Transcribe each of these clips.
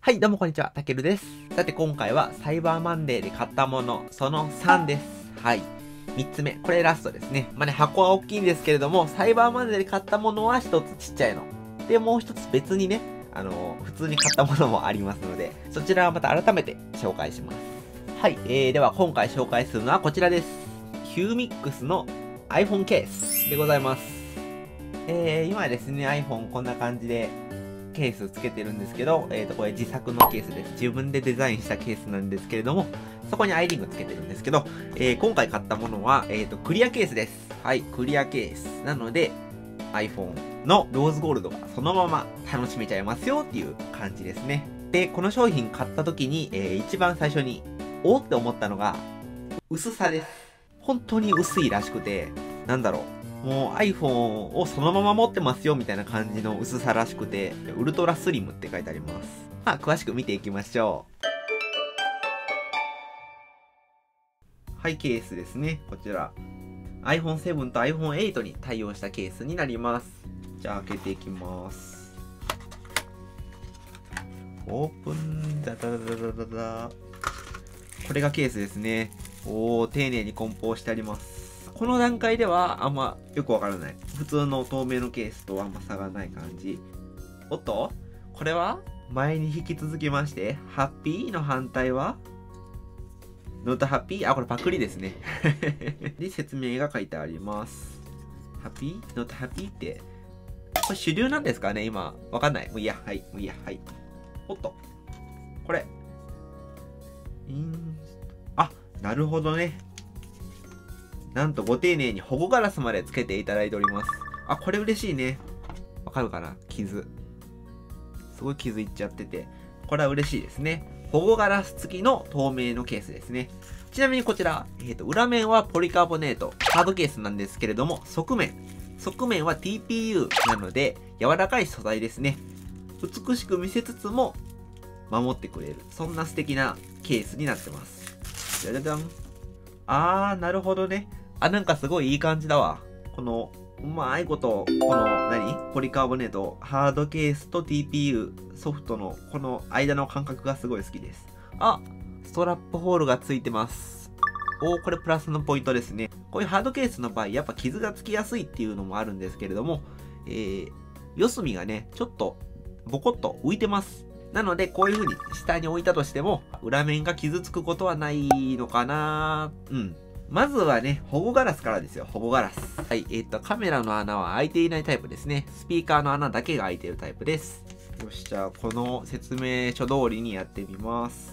はい、どうもこんにちは、たけるです。さて今回はサイバーマンデーで買ったもの、その3です。はい。3つ目、これラストですね。まあね、箱は大きいんですけれども、サイバーマンデーで買ったものは1つちっちゃいの。で、もう1つ別にね、普通に買ったものもありますので、そちらはまた改めて紹介します。はい。では今回紹介するのはこちらです。Humixx の iPhone ケースでございます。今ですね、iPhone こんな感じで、ケースつけてるんですけど、これ自作のケースです。自分でデザインしたケースなんですけれども、そこにアイリングつけてるんですけど、今回買ったものは、クリアケースです。はい、クリアケース。なので、iPhone のローズゴールドがそのまま楽しめちゃいますよっていう感じですね。で、この商品買った時に、一番最初に、おーって思ったのが、薄さです。本当に薄いらしくて、なんだろう。もう iPhone をそのまま持ってますよみたいな感じの薄さらしくて、ウルトラスリムって書いてあります。まあ詳しく見ていきましょう。はい、ケースですね。こちら。iPhone 7と iPhone 8に対応したケースになります。じゃあ開けていきます。オープン、ダダダダダダ。これがケースですね。おー、丁寧に梱包してあります。この段階ではあんまよくわからない。普通の透明のケースとはあんま差がない感じ。おっと、これは前に引き続きまして、ハッピーの反対はノートハッピー、あ、これパクリですね。で、説明が書いてあります。ハッピーノートハッピーって、これ主流なんですかね今。わかんない。もういいや、はい。もういいや、はい。おっと、これ。あ、なるほどね。なんとご丁寧に保護ガラスまでつけていただいております。あ、これ嬉しいね。わかるかな？傷。すごい傷いっちゃってて。これは嬉しいですね。保護ガラス付きの透明のケースですね。ちなみにこちら、裏面はポリカーボネート、ハードケースなんですけれども、側面は TPU なので、柔らかい素材ですね。美しく見せつつも、守ってくれる。そんな素敵なケースになってます。じゃじゃじゃん。あー、なるほどね。あ、なんかすごいいい感じだわ。この、うまいこと、この、ポリカーボネート、ハードケースと TPU、ソフトの、この間の感覚がすごい好きです。あ、ストラップホールがついてます。おー、これプラスのポイントですね。こういうハードケースの場合、やっぱ傷がつきやすいっていうのもあるんですけれども、四隅がね、ちょっと、ボコッと浮いてます。なので、こういう風に下に置いたとしても、裏面が傷つくことはないのかな。うん。まずはね、保護ガラスからですよ。保護ガラス。はい。カメラの穴は開いていないタイプですね。スピーカーの穴だけが開いているタイプです。よし、じゃあ、この説明書通りにやってみます。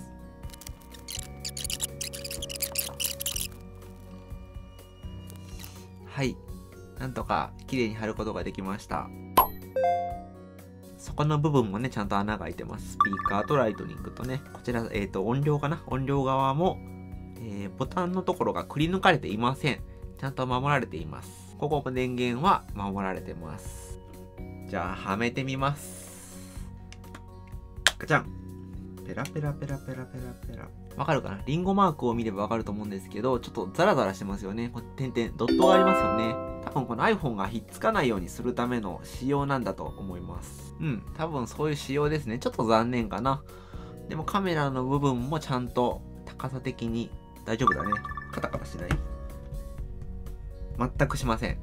はい。なんとか、綺麗に貼ることができました。そこの部分もね、ちゃんと穴が開いてます。スピーカーとライトニングとね。こちら、音量かな？音量側も、ボタンのところがくり抜かれていません。ちゃんと守られています。ここも電源は守られてます。じゃあ、はめてみます。ガチャン。ペラペラペラペラペラペラ。わかるかな？リンゴマークを見ればわかると思うんですけど、ちょっとザラザラしてますよね。これ、点々、ドットがありますよね。多分この iPhone がひっつかないようにするための仕様なんだと思います。うん、多分そういう仕様ですね。ちょっと残念かな。でもカメラの部分もちゃんと高さ的に大丈夫だね。カタカタしない。全くしません。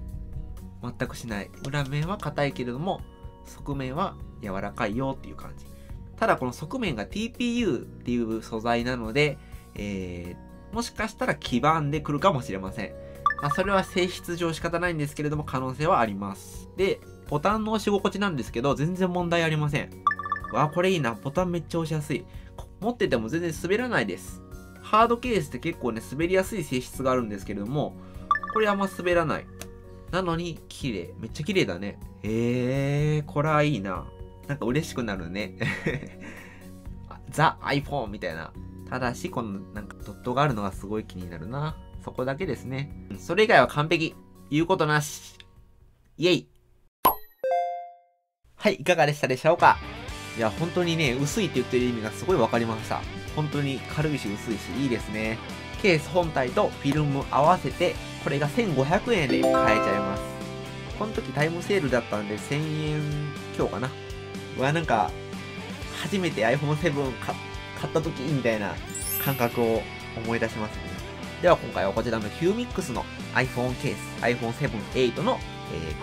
全くしない。裏面は硬いけれども、側面は柔らかいよっていう感じ。ただこの側面が TPU っていう素材なので、もしかしたら黄ばんでくるかもしれません。まあ、それは性質上仕方ないんですけれども、可能性はあります。で、ボタンの押し心地なんですけど、全然問題ありません。わあ、これいいな。ボタンめっちゃ押しやすい。持ってても全然滑らないです。ハードケースって結構ね、滑りやすい性質があるんですけれども、これあんま滑らない。なのに、綺麗。めっちゃ綺麗だね。これはいいな。なんか嬉しくなるね。ザ・ iPhone みたいな。ただし、このなんかドットがあるのがすごい気になるな。そこだけですね。それ以外は完璧。言うことなし。イェイ。はい、いかがでしたでしょうか？いや、本当にね、薄いって言ってる意味がすごいわかりました。本当に軽いし薄いしいいですね。ケース本体とフィルム合わせて、これが1500円で買えちゃいます。この時タイムセールだったんで1000円強かなはなんか初めて iPhone7 買った時みたいな感覚を思い出しますね。では今回はこちらの Humixx の iPhone ケース iPhone7、8の、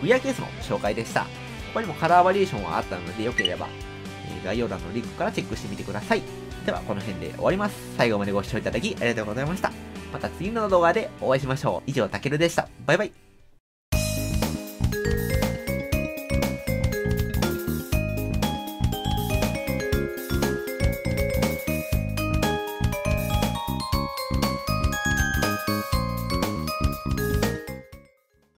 クリアケースの紹介でした。他にもカラーバリエーションはあったのでよければ、概要欄のリンクからチェックしてみてください。ではこの辺で終わります。最後までご視聴いただきありがとうございました。また次の動画でお会いしましょう。以上、たけるでした。バイバイ。